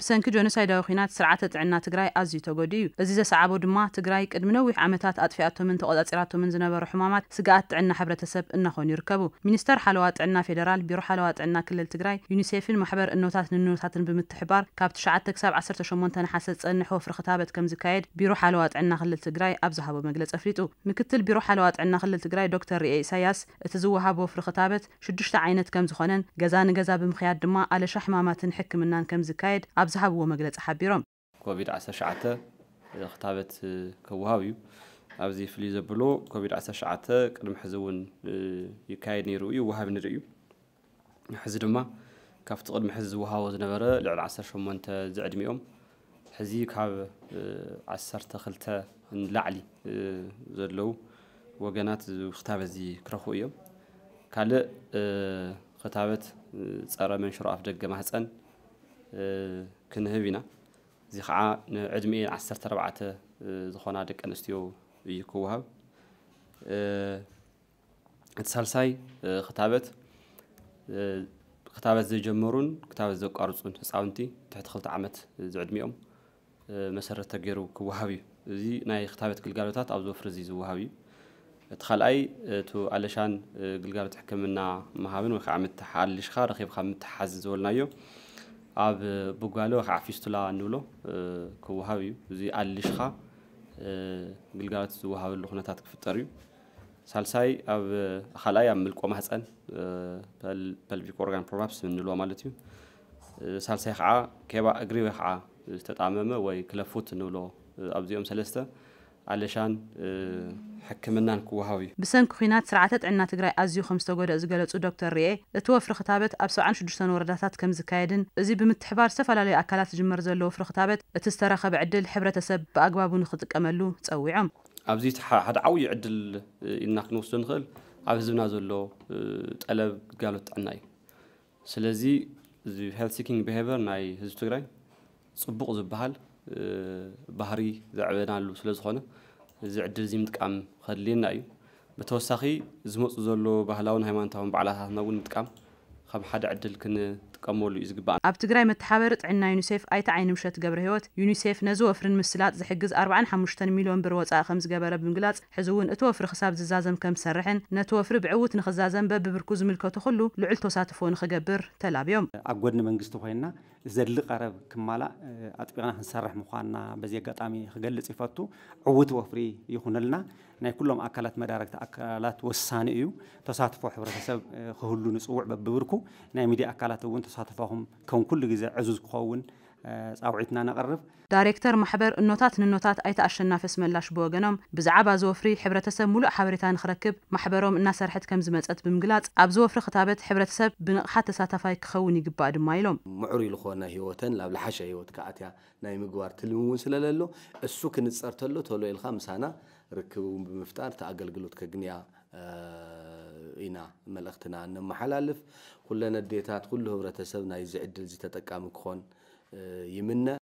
بسنك جنسای داوخینات سرعت عنات تجرای آزی تجدیو. بازیز سعابود ما تجرای کدمنویح عمتات اطفیاتو من تقلات سرعتو من زناب رحمامات سقعت عنا حبر تسب النخون يركبو. منستر حلوات عنا فدرال بيرو حلوات عنا كل التجرای. يونيسيف المحبر النوتات النوتات بمتحبار كابت شعتك سب عصر تشمنتن حسد النحو في خطابة كم زكايد بيرو حلوات عنا خل التجرای أبزها بمجلس أفريتو. مكتل بيرو حلوات عنا خل التجرای دكتور رئيسياس تزوها بو في خطابة شدشت عينت كم زخنن جزان جزاب مخياد دماء على شحمامات نحكم منان كم زكايد. أبزحب ومجلس حبيرم. كوفيد عسى شعته خطابة كوهاوي. أبزي فليزة بلو كوفيد عسى شعته كلام حزون يكاين يروي وهاب نروي. حزد ما كفت قدم حز وهاوز نبرة لعل عسى شو ما أنت زعد ميوم. حزيك هاب عسرت خلته نلعلي زلو وجنات خطابة زي كرخوية. كله خطابة صار من شرف دقة مهسن. كنا هبينا زي خاع عدمي عسر تربعته زخونا دك أنستيو يكوها السالساي خطابة زي جمرون خطابة زي قارصون ساونتي تحت خلط عمت زي عدميهم مسرة تجرو كوهابي زي ناي خطابة كل جالوتات أو زوفر زي زوهابي تخل أي تو علشان الجالوت حكمنا مهابين وخامت حال الشخار خيب خامت حز زولنايو عب بقوله عفيستو لا نولو كوهاوي زي علشخا بالقات زوهاوي اللخناتك في الطريق سالساي عب خلايا ملك ومحسن بالبيك أورجان بروبس من نولو مالتيو سالساي خا كيبا أجري خا استطعمه ويكلفوت نولو أبديهم سلسته علشان حكمنا كوهاوي. بسنك خينات سرعتت عنا تجري أزيو 5 جودة أزجلت ودكتور رئي توفر خطابة أبسع عن شجستان ورداتات كم زكايدن زي بمتحبار سفلا لأكلات جمر زلو في خطابة تسترخ بعدل حبرة تسب أجواب ونخطك أملو تسوي عم. أبزي حد عوي عدل إنك نوصل نخل عبزنا زلو تقلب قالت عناي. سلزي زي health seeking behavior ناي هزتجري صبغ زبحل بحري زعبنا لو سلز خانه. زعدل زيمتك عم خلينا أيو بتوسخي زموت زلوا بهلاون هيمانتهم بعلاها نقول نتكم خم حدا عدل كنا تكملوا يزقبان. أبتجري متحبرت عنا يونيسيف أي تعين مشت جبر هوت يونيسيف نزوا فرن مسلات زحجز 4 مليون بروت 5 جبر بنجلات حزون أتوفر خساب زازم كم سرحن نتوفر بعوت نخزازم باب بركوز ملكه تخلو لعلتو ساتفون خجبر تلعب يوم. أقولنا من قصته هنا زل قرب كمالا أتبعنا هنسرح مخانا بزيادة عمي خجل صفاته عوت وفري يخون لنا ناكلهم أكلات مدارك أكلات والصانئيو تصادفوا حبر حساب خلوا نسوع ببركو نامدي أكلات وين تصادفهم كون كل جزء عزوز قاون أوعتنا نقرب. دايركتر محبر النوتات النوتات أي تأشن نافس من لاش بوجنهم بزعبة زوفري حبر تسب ملأ حبرتان خركب محبرهم الناس رحت كم زمتت بمجلات أبزوفر خطابة حبر تسب حتى ساتفايك خوني قباد مايلهم. معري لخونا هيوتن لا بالحشة هيوت كعتيا نايم جوار تلمون سلالله السكن تصرت له تولي الخامس هنا ركبوا بمفتار تأجل قلوت كجنيا إنا ملختنا عن محلالف كلنا الديتات كلهم رتسبنا يزعد الزيت تكامل خون يمنا